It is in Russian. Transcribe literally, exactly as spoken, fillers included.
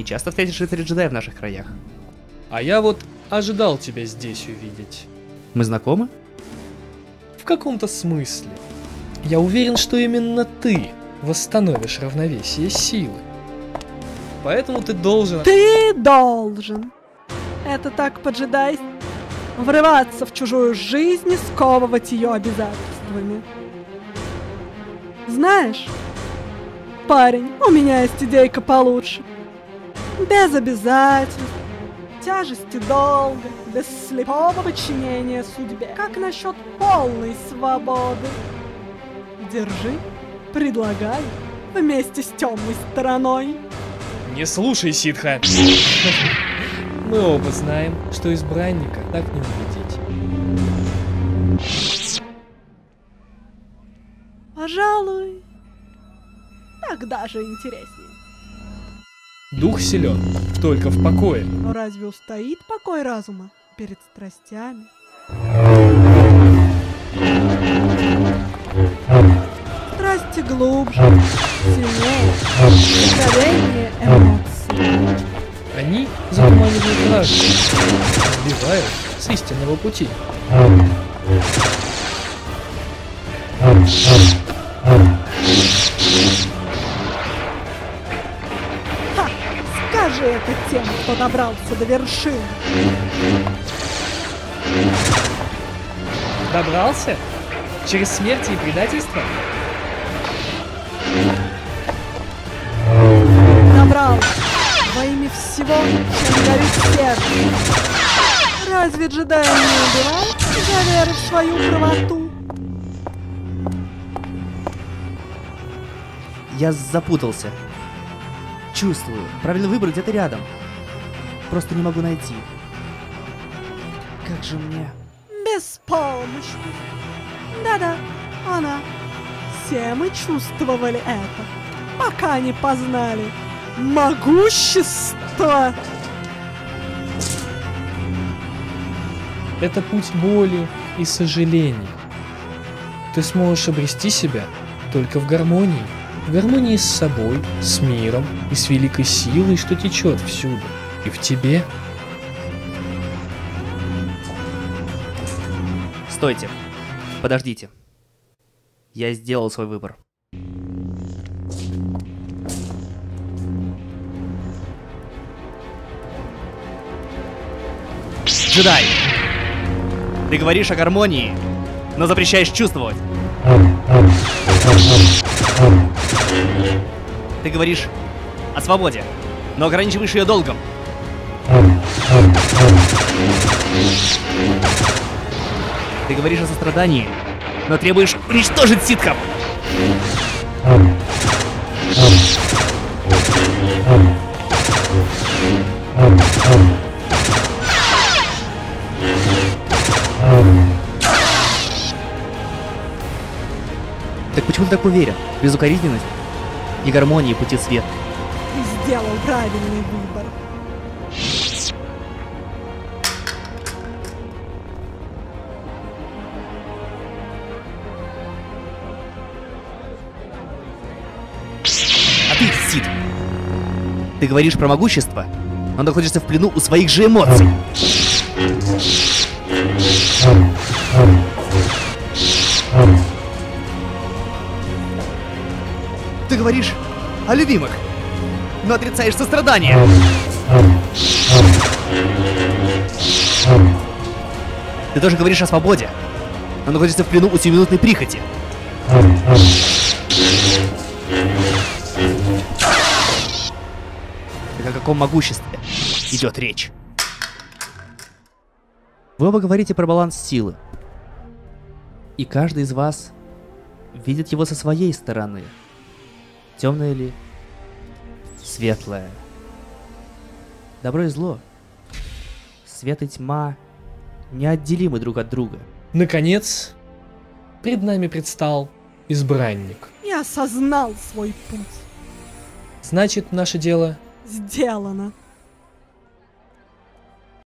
Не часто встретишь рыцаря джедая в наших краях. А я вот ожидал тебя здесь увидеть. Мы знакомы? В каком-то смысле. Я уверен, что именно ты восстановишь равновесие силы. Поэтому ты должен... Ты должен! Это так по-джедайски. Врываться в чужую жизнь и сковывать ее обязательствами. Знаешь, парень, у меня есть идейка получше. Без обязательств, тяжести долга, без слепого подчинения судьбе. Как насчет полной свободы? Держи, предлагай, вместе с темной стороной. Не слушай, ситха. Мы оба знаем, что избранника так не убедить. Пожалуй, так даже интереснее. Дух силен, только в покое. Но разве устоит покой разума перед страстями? Страсти глубже, сильнее, ускорение эмоций. Они затуманивают разум, сбивают с истинного пути. Ха! Скажи это тем, кто добрался до вершины. Добрался? Через смерть и предательство? Добрался. Во имя всего, чем горит сердце. Разве джедаи не убивают за веру в свою правоту? Я запутался. Чувствую. Правильный выбор где-то рядом. Просто не могу найти. Как же мне... Беспомощно. Да-да, она. Все мы чувствовали это, пока не познали. Могущество! Это путь боли и сожалений. Ты сможешь обрести себя только в гармонии. В гармонии с собой, с миром и с великой силой, что течет всюду. И в тебе. Стойте. Подождите. Я сделал свой выбор. Джедай, ты говоришь о гармонии, но запрещаешь чувствовать. Ты говоришь о свободе, но ограничиваешь ее долгом. Ты говоришь о сострадании, но требуешь уничтожить ситхов. Так почему ты так уверен? Безукоризненность и гармония пути света. Ты сделал правильный выбор. А ты, Сид, ты говоришь про могущество, но находишься в плену у своих же эмоций. Ты говоришь о любимых, но отрицаешь сострадание. Ты тоже говоришь о свободе, но находишься в плену у сиюминутной прихоти. Так о каком могуществе идет речь? Вы оба говорите про баланс силы, и каждый из вас видит его со своей стороны. Темное ли? Светлое. Добро и зло. Свет и тьма неотделимы друг от друга. Наконец, пред нами предстал избранник. Я осознал свой путь. Значит, наше дело... Сделано.